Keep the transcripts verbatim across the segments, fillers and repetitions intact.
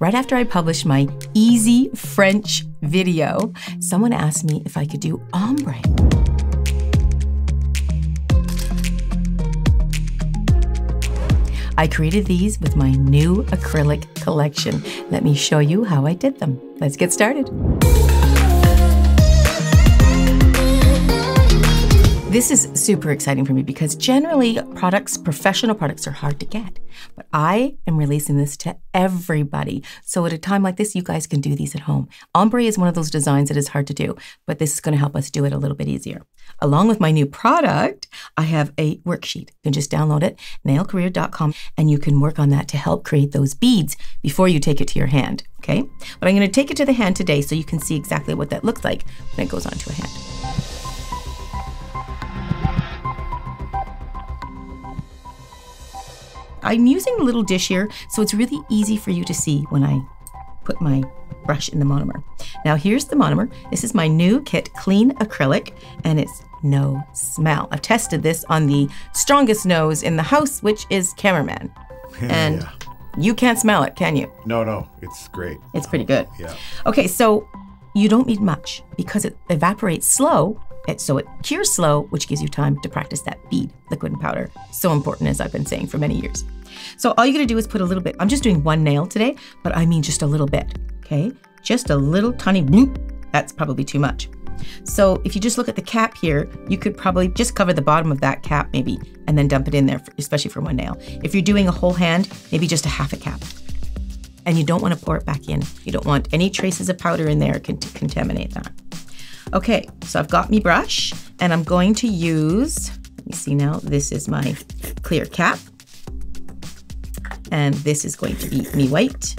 right after I published my Easy French video, someone asked me if I could do ombre. I created these with my new acrylic collection. Let me show you how I did them. Let's get started. This is super exciting for me because generally products, professional products are hard to get, but I am releasing this to everybody. So at a time like this, you guys can do these at home. Ombre is one of those designs that is hard to do, but this is going to help us do it a little bit easier. Along with my new product, I have a worksheet. You can just download it, nail career dot com, and you can work on that to help create those beads before you take it to your hand, okay? But I'm going to take it to the hand today so you can see exactly what that looks like when it goes onto a hand. I'm using a little dish here, so it's really easy for you to see when I put my brush in the monomer. Now here's the monomer. This is my new kit, Clean Acrylic, and it's no smell. I've tested this on the strongest nose in the house, which is Cameraman. And yeah. You can't smell it, can you? No, no, it's great. It's pretty good. Yeah. Okay, so you don't need much because it evaporates slow. So it cures slow, which gives you time to practice that bead, liquid and powder. So important, as I've been saying for many years. So all you gotta do is put a little bit. I'm just doing one nail today, but I mean just a little bit, okay? Just a little tiny bloop. That's probably too much. So if you just look at the cap here, you could probably just cover the bottom of that cap maybe, and then dump it in there, for, especially for one nail. If you're doing a whole hand, maybe just a half a cap. And you don't wanna pour it back in. You don't want any traces of powder in there to contaminate that. Okay, so I've got me brush and I'm going to use, let me see now, this is my clear cap. And this is going to be me white.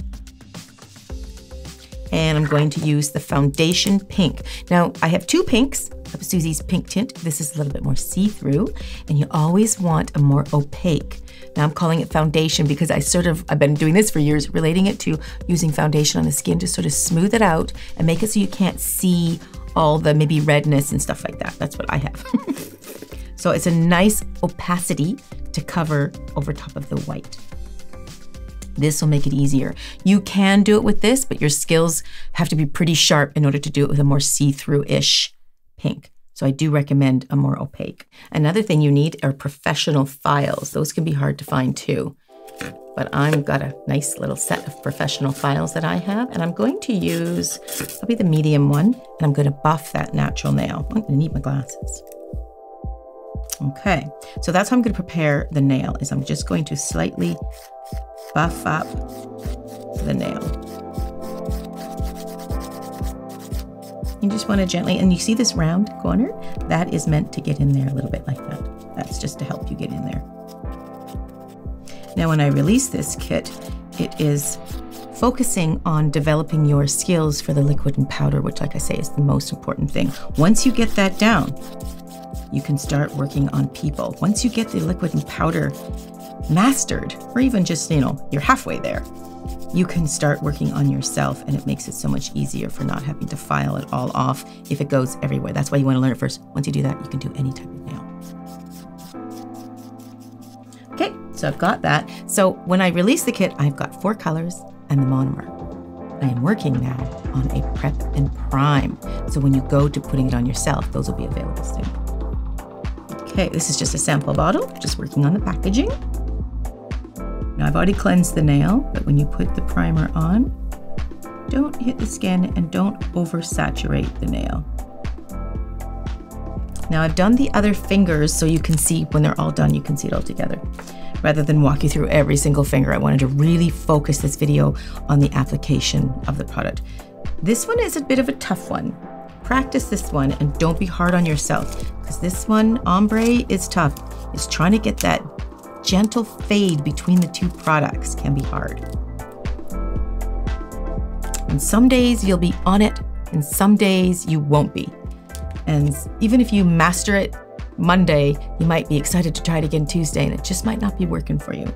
And I'm going to use the foundation pink. Now I have two pinks, I have Suzie's Pink Tint. This is a little bit more see-through and you always want a more opaque. Now I'm calling it foundation because I sort of, I've been doing this for years, relating it to using foundation on the skin to sort of smooth it out and make it so you can't see all the maybe redness and stuff like that. That's what I have. So it's a nice opacity to cover over top of the white. This will make it easier. You can do it with this, but your skills have to be pretty sharp in order to do it with a more see-through-ish pink. So I do recommend a more opaque. Another thing you need are professional files. Those can be hard to find too. But I've got a nice little set of professional files that I have, and I'm going to use, that'll be the medium one, and I'm gonna buff that natural nail. I'm gonna need my glasses. Okay, so that's how I'm gonna prepare the nail, is I'm just going to slightly buff up the nail. You just wanna gently, and you see this round corner? That is meant to get in there a little bit like that. That's just to help you get in there. Now, when I release this kit, it is focusing on developing your skills for the liquid and powder, which, like I say, is the most important thing. Once you get that down, you can start working on people. Once you get the liquid and powder mastered, or even just, you know, you're halfway there, you can start working on yourself, and it makes it so much easier for not having to file it all off if it goes everywhere. That's why you want to learn it first. Once you do that, you can do any type of nail. Okay, so I've got that. So when I release the kit, I've got four colors and the monomer. I am working now on a prep and prime. So when you go to putting it on yourself, those will be available soon. Okay, this is just a sample bottle, just working on the packaging. Now I've already cleansed the nail, but when you put the primer on, don't hit the skin and don't oversaturate the nail. Now I've done the other fingers so you can see when they're all done, you can see it all together. Rather than walk you through every single finger, I wanted to really focus this video on the application of the product. This one is a bit of a tough one. Practice this one and don't be hard on yourself because this one, ombre, is tough. It's trying to get that gentle fade between the two products can be hard. And some days you'll be on it and some days you won't be. And even if you master it Monday, you might be excited to try it again Tuesday, and it just might not be working for you.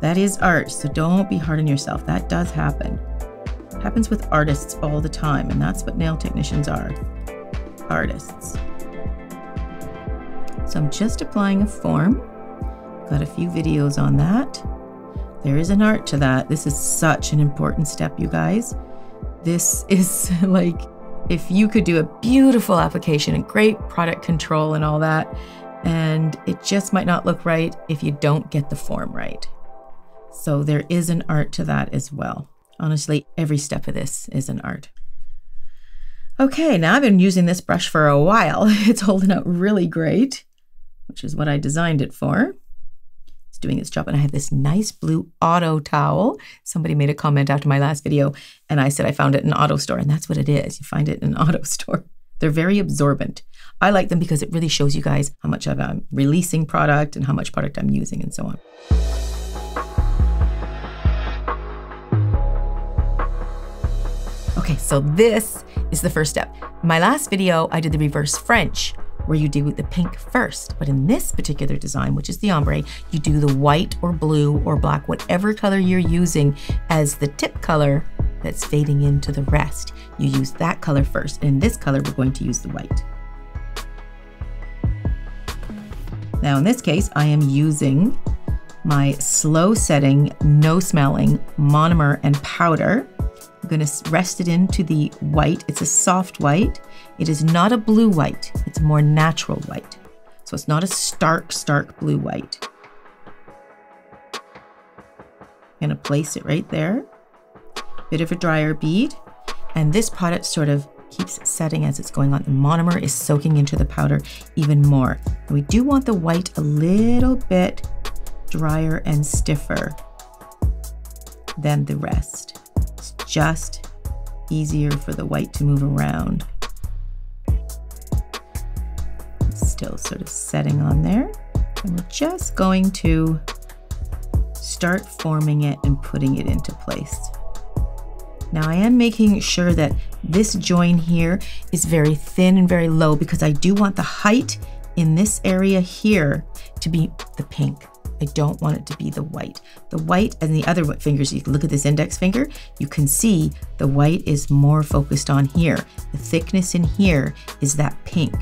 That is art, so don't be hard on yourself. That does happen. It happens with artists all the time, and that's what nail technicians are, artists. So I'm just applying a form. Got a few videos on that. There is an art to that. This is such an important step, you guys. This is like, if you could do a beautiful application and great product control and all that, and it just might not look right if you don't get the form right. So there is an art to that as well. Honestly, every step of this is an art. Okay, now I've been using this brush for a while. It's holding out really great, which is what I designed it for. It's doing its job, and I have this nice blue auto towel. Somebody made a comment after my last video, and I said I found it in an auto store, and that's what it is. You find it in an auto store. They're very absorbent. I like them because it really shows you guys how much I'm releasing product and how much product I'm using and so on. Okay, so this is the first step. In my last video, I did the reverse French, where you do the pink first. But in this particular design, which is the ombre, you do the white or blue or black, whatever color you're using as the tip color that's fading into the rest. You use that color first. And in this color, we're going to use the white. Now in this case, I am using my slow setting, no smelling monomer and powder. I'm going to rest it into the white. It's a soft white. It is not a blue white. It's more natural white. So it's not a stark, stark blue white. I'm going to place it right there. Bit of a drier bead. And this product sort of keeps setting as it's going on. The monomer is soaking into the powder even more. And we do want the white a little bit drier and stiffer than the rest. Just easier for the white to move around. It's still sort of setting on there. And we're just going to start forming it and putting it into place. Now I am making sure that this join here is very thin and very low because I do want the height in this area here to be the pink. I don't want it to be the white. The white and the other fingers, you can look at this index finger, you can see the white is more focused on here. The thickness in here is that pink.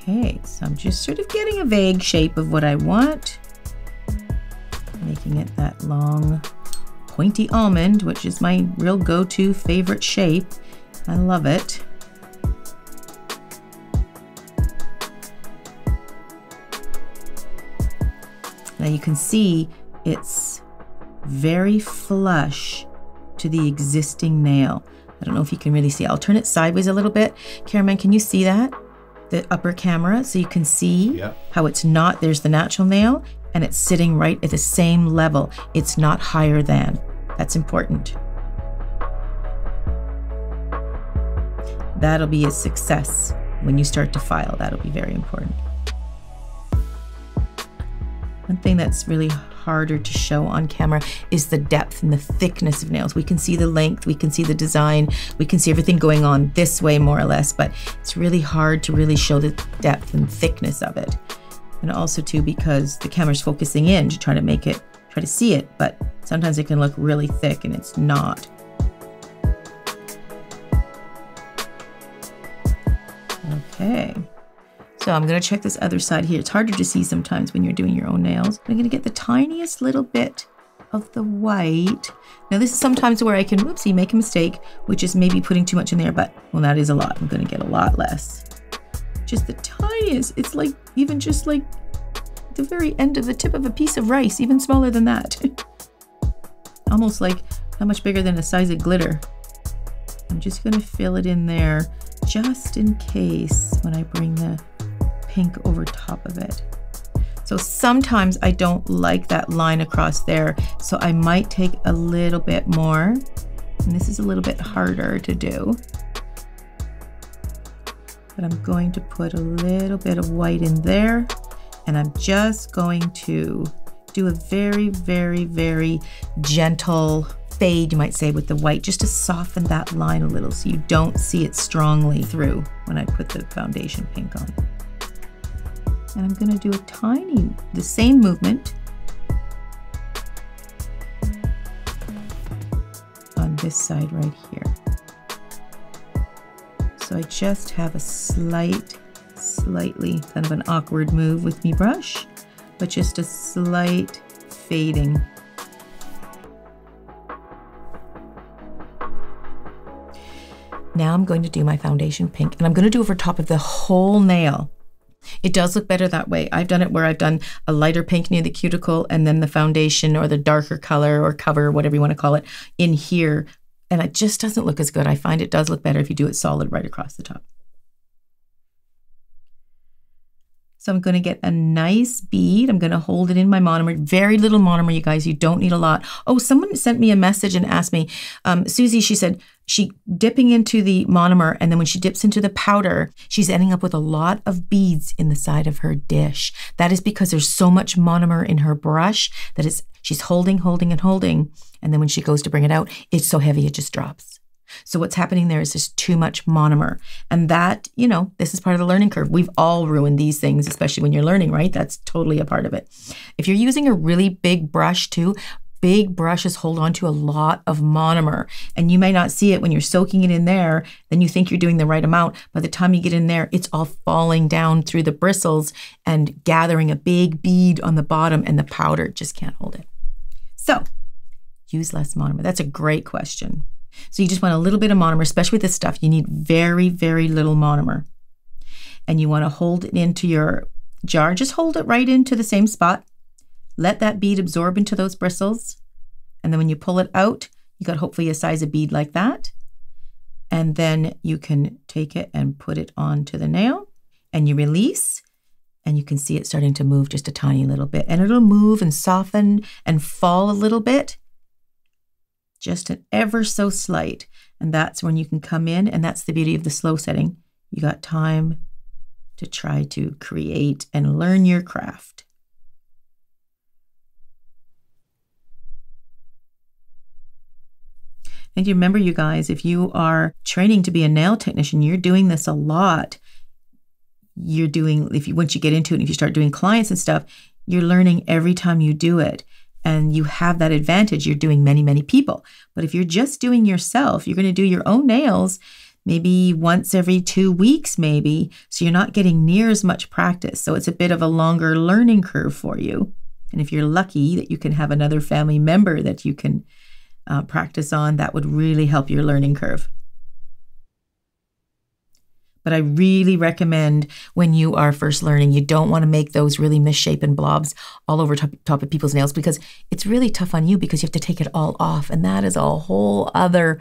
Okay, so I'm just sort of getting a vague shape of what I want. Making it that long, pointy almond, which is my real go-to favorite shape. I love it. Now you can see it's very flush to the existing nail. I don't know if you can really see. I'll turn it sideways a little bit. Cameraman, can you see that? The upper camera, so you can see yeah. How it's not, there's the natural nail and it's sitting right at the same level. It's not higher than. That's important. That'll be a success when you start to file. That'll be very important. One thing that's really harder to show on camera is the depth and the thickness of nails. We can see the length, we can see the design, we can see everything going on this way more or less, but it's really hard to really show the depth and thickness of it. And also too, because the camera's focusing in to try to make it, try to see it, but sometimes it can look really thick and it's not. Okay. So I'm gonna check this other side here. It's harder to see sometimes when you're doing your own nails. I'm gonna get the tiniest little bit of the white. Now this is sometimes where I can, whoopsie, make a mistake, which is maybe putting too much in there, but well, that is a lot. I'm gonna get a lot less. Just the tiniest, it's like, even just like the very end of the tip of a piece of rice, even smaller than that. Almost like how much bigger than the size of glitter. I'm just gonna fill it in there just in case when I bring the pink over top of it. So sometimes I don't like that line across there, so I might take a little bit more. And this is a little bit harder to do. But I'm going to put a little bit of white in there, and I'm just going to do a very, very, very gentle fade, you might say, with the white, just to soften that line a little so you don't see it strongly through when I put the foundation pink on. And I'm gonna do a tiny, the same movement on this side right here. So I just have a slight, slightly kind of an awkward move with me brush. but just a slight fading. Now I'm going to do my foundation pink, and I'm going to do over top of the whole nail. It does look better that way. I've done it where I've done a lighter pink near the cuticle and then the foundation or the darker color or cover, whatever you want to call it, in here. And it just doesn't look as good. I find it does look better if you do it solid right across the top. So I'm going to get a nice bead. I'm going to hold it in my monomer. Very little monomer, you guys. You don't need a lot. Oh, someone sent me a message and asked me, um, Susie, she said, she dipping into the monomer, and then when she dips into the powder, she's ending up with a lot of beads in the side of her dish. That is because there's so much monomer in her brush that it's, she's holding, holding, and holding. And then when she goes to bring it out, it's so heavy it just drops. So what's happening there is just too much monomer. And that, you know, this is part of the learning curve. We've all ruined these things, especially when you're learning, right? That's totally a part of it. If you're using a really big brush too, big brushes hold on to a lot of monomer. And you may not see it when you're soaking it in there, then you think you're doing the right amount. By the time you get in there, it's all falling down through the bristles and gathering a big bead on the bottom, and the powder just can't hold it. So use less monomer. That's a great question. So you just want a little bit of monomer, especially with this stuff. You need very, very little monomer. And you want to hold it into your jar. Just hold it right into the same spot. Let that bead absorb into those bristles. And then when you pull it out, you got hopefully a size of bead like that. And then you can take it and put it onto the nail. And you release. And you can see it starting to move just a tiny little bit. And it'll move and soften and fall a little bit. Just an ever so slight. And that's when you can come in, and that's the beauty of the slow setting. You got time to try to create and learn your craft. And you remember, you guys, if you are training to be a nail technician, you're doing this a lot. You're doing, if you once you get into it, if you start doing clients and stuff, you're learning every time you do it. And you have that advantage. You're doing many, many people. But if you're just doing yourself, you're going to do your own nails maybe once every two weeks, maybe. So you're not getting near as much practice. So it's a bit of a longer learning curve for you. And if you're lucky that you can have another family member that you can uh, practice on, that would really help your learning curve. But I really recommend when you are first learning, you don't want to make those really misshapen blobs all over top, top of people's nails, because it's really tough on you, because you have to take it all off. And that is a whole other,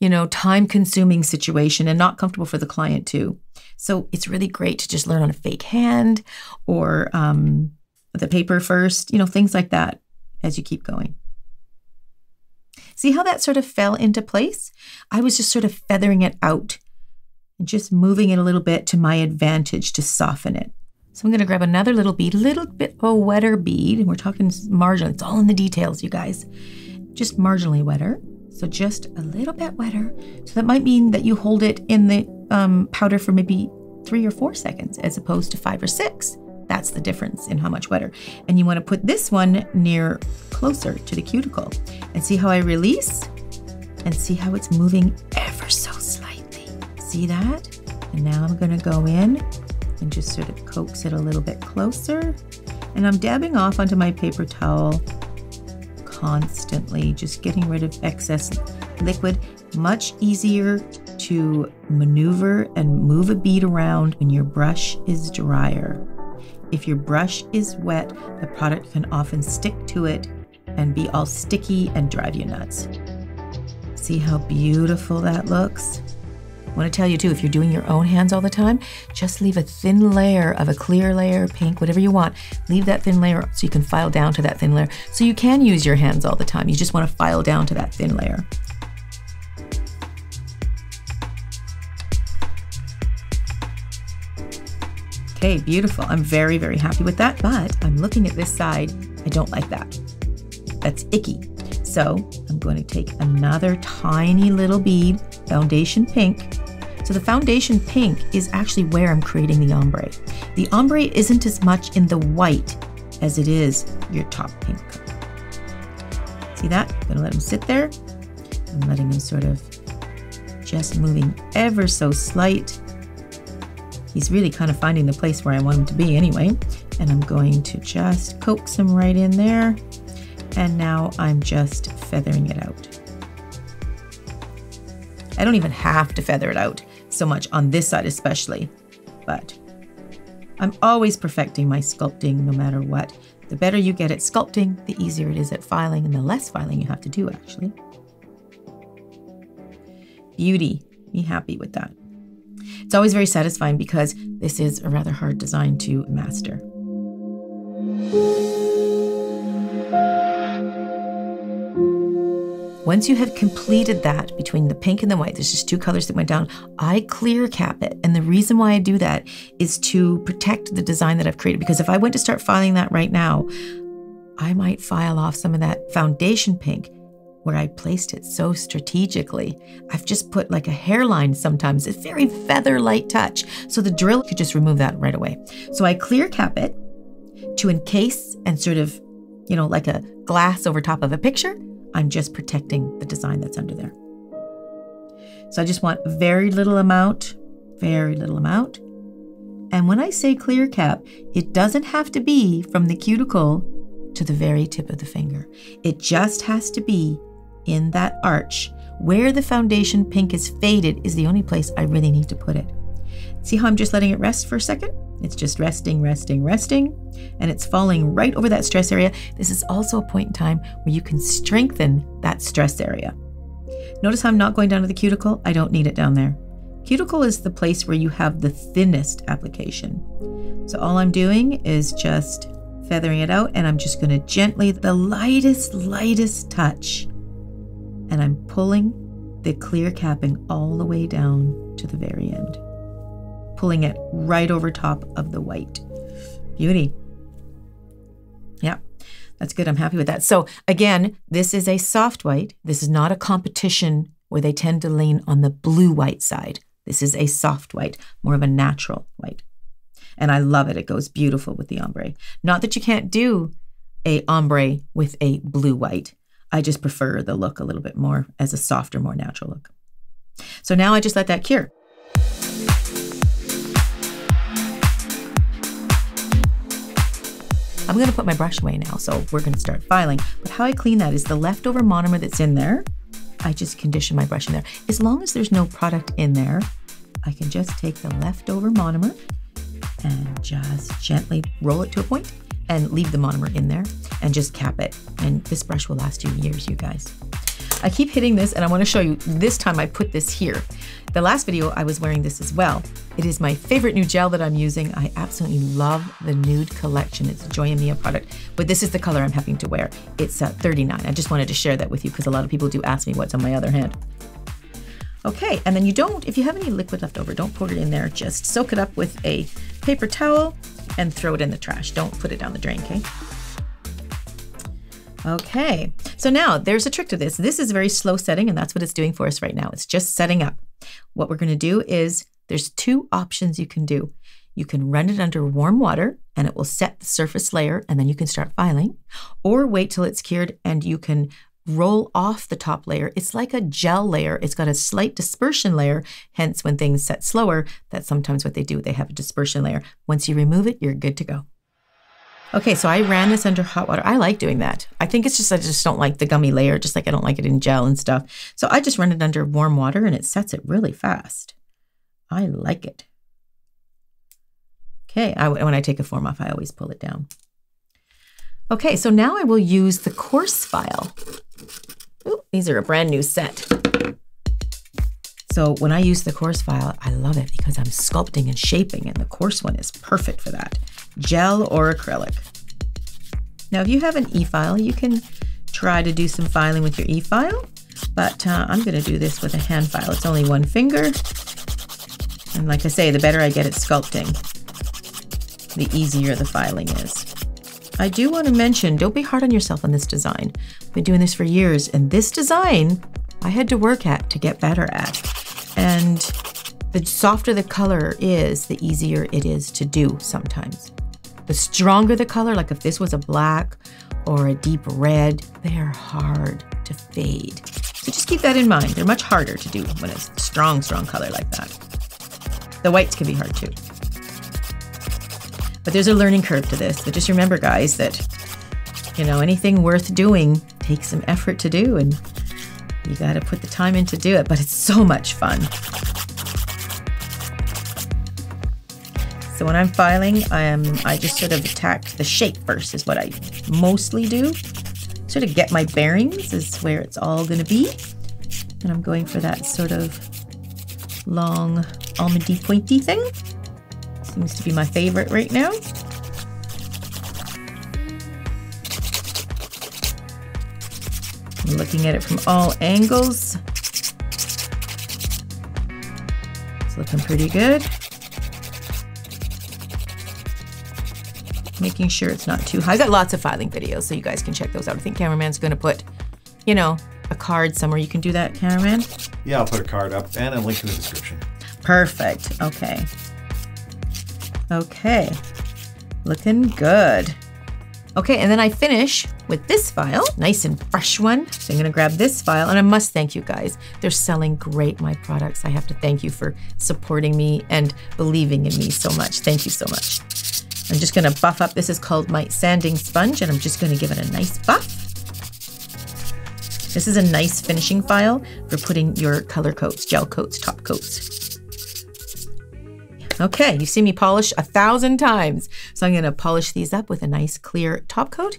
you know, time-consuming situation, and not comfortable for the client too. So it's really great to just learn on a fake hand or um, the paper first, you know, things like that as you keep going. See how that sort of fell into place? I was just sort of feathering it out. And just moving it a little bit to my advantage to soften it. So I'm going to grab another little bead, a little bit of a wetter bead, and we're talking marginal. It's all in the details, you guys. Just marginally wetter. So just a little bit wetter. So that might mean that you hold it in the um, powder for maybe three or four seconds as opposed to five or six. That's the difference in how much wetter. And you want to put this one near closer to the cuticle. And see how I release? And see how it's moving ever so slightly. See that? And now I'm going to go in and just sort of coax it a little bit closer. And I'm dabbing off onto my paper towel constantly, just getting rid of excess liquid. Much easier to maneuver and move a bead around when your brush is drier. If your brush is wet, the product can often stick to it and be all sticky and drive you nuts. See how beautiful that looks? I want to tell you too, if you're doing your own hands all the time, just leave a thin layer of a clear layer, pink, whatever you want. Leave that thin layer so you can file down to that thin layer. So you can use your hands all the time. You just want to file down to that thin layer. Okay, beautiful. I'm very, very happy with that, but I'm looking at this side. I don't like that. That's icky. So I'm going to take another tiny little bead, foundation pink. So the foundation pink is actually where I'm creating the ombre. The ombre isn't as much in the white as it is your top pink. See that? I'm gonna let him sit there. I'm letting him sort of just moving ever so slight. He's really kind of finding the place where I want him to be anyway. and I'm going to just coax them right in there. And now I'm just feathering it out. I don't even have to feather it out so much on this side especially, but I'm always perfecting my sculpting no matter what. The better you get at sculpting, the easier it is at filing, and the less filing you have to do actually. Beauty, be happy with that. It's always very satisfying because this is a rather hard design to master. Once you have completed that between the pink and the white, there's just two colors that went down, I clear cap it. And the reason why I do that is to protect the design that I've created, because if I went to start filing that right now, I might file off some of that foundation pink where I placed it so strategically. I've just put like a hairline sometimes, a very feather light touch. So the drill could just remove that right away. So I clear cap it to encase and sort of, you know, like a glass over top of a picture. I'm just protecting the design that's under there. So I just want very little amount, very little amount. And when I say clear cap, it doesn't have to be from the cuticle to the very tip of the finger. It just has to be in that arch. Where the foundation pink is faded is the only place I really need to put it. See how I'm just letting it rest for a second? It's just resting, resting, resting, and it's falling right over that stress area. This is also a point in time where you can strengthen that stress area. Notice how I'm not going down to the cuticle. I don't need it down there. Cuticle is the place where you have the thinnest application. So all I'm doing is just feathering it out, and I'm just going to gently, the lightest, lightest touch, and I'm pulling the clear capping all the way down to the very end. Pulling it right over top of the white. Beauty. Yeah, that's good. I'm happy with that. So again, this is a soft white. This is not a competition where they tend to lean on the blue white side. This is a soft white, more of a natural white. And I love it. It goes beautiful with the ombre. Not that you can't do a ombre with a blue white. I just prefer the look a little bit more as a softer, more natural look. So now I just let that cure. I'm going to put my brush away now, so we're going to start filing. But how I clean that is the leftover monomer that's in there, I just condition my brush in there. As long as there's no product in there, I can just take the leftover monomer and just gently roll it to a point and leave the monomer in there and just cap it. And this brush will last you years, you guys. I keep hitting this, and I want to show you, this time I put this here. The last video I was wearing this as well. It is my favorite new gel that I'm using. I absolutely love the Nude Collection. It's a Joya Mia product, but this is the color I'm having to wear. It's uh, thirty-nine. I just wanted to share that with you because a lot of people do ask me what's on my other hand. Okay, and then you don't, if you have any liquid left over, don't pour it in there. Just soak it up with a paper towel and throw it in the trash. Don't put it down the drain, okay? Okay, so now there's a trick to this. This is very slow setting, and that's what it's doing for us right now. It's just setting up. What we're going to do is there's two options you can do. You can run it under warm water and it will set the surface layer, and then you can start filing, or wait till it's cured and you can roll off the top layer. It's like a gel layer. It's got a slight dispersion layer. Hence, when things set slower, that's sometimes what they do. They have a dispersion layer. Once you remove it, you're good to go. Okay, so I ran this under hot water. I like doing that. I think it's just, I just don't like the gummy layer, just like I don't like it in gel and stuff. So I just run it under warm water and it sets it really fast. I like it. Okay, I, when I take a form off, I always pull it down. Okay, so now I will use the coarse file. Ooh, these are a brand new set. So when I use the coarse file, I love it because I'm sculpting and shaping, and the coarse one is perfect for that. Gel or acrylic. Now, if you have an e-file, you can try to do some filing with your e-file, but uh, I'm gonna do this with a hand file. It's only one finger. And like I say, the better I get at sculpting, the easier the filing is. I do wanna mention, don't be hard on yourself on this design. I've been doing this for years, and this design I had to work at to get better at. And the softer the color is, the easier it is to do sometimes. The stronger the color, like if this was a black or a deep red, they are hard to fade. So just keep that in mind. They're much harder to do when it's a strong, strong color like that. The whites can be hard too. But there's a learning curve to this. But just remember, guys, that, you know, anything worth doing takes some effort to do, and you got to put the time in to do it, but it's so much fun. So when I'm filing, um, I just sort of attack the shape first is what I mostly do. Sort of get my bearings is where it's all going to be. And I'm going for that sort of long almondy pointy thing. Seems to be my favorite right now. I'm looking at it from all angles. It's looking pretty good. Making sure it's not too high. I've got lots of filing videos, so you guys can check those out. I think cameraman's gonna put, you know, a card somewhere. You can do that, cameraman? Yeah, I'll put a card up and a link in the description. Perfect, okay. Okay, looking good. Okay, and then I finish with this file, nice and fresh one. So I'm gonna grab this file, and I must thank you guys. They're selling great, my products. I have to thank you for supporting me and believing in me so much. Thank you so much. I'm just gonna buff up. This is called my sanding sponge, and I'm just gonna give it a nice buff. This is a nice finishing file for putting your color coats, gel coats, top coats. Okay, you've seen me polish a thousand times. So I'm gonna polish these up with a nice clear top coat.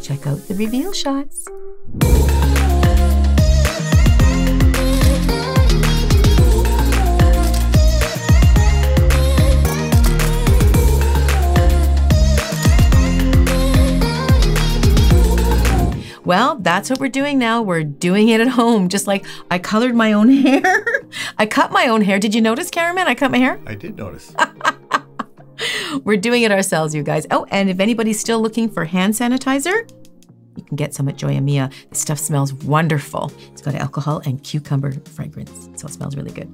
Check out the reveal shots. Well, that's what we're doing now. We're doing it at home. Just like I colored my own hair. I cut my own hair. Did you notice, Cameraman? I cut my hair? I did notice. We're doing it ourselves, you guys. Oh, and if anybody's still looking for hand sanitizer, you can get some at Joya Mia. This stuff smells wonderful. It's got alcohol and cucumber fragrance, so it smells really good.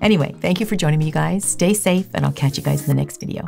Anyway, thank you for joining me, you guys. Stay safe, and I'll catch you guys in the next video.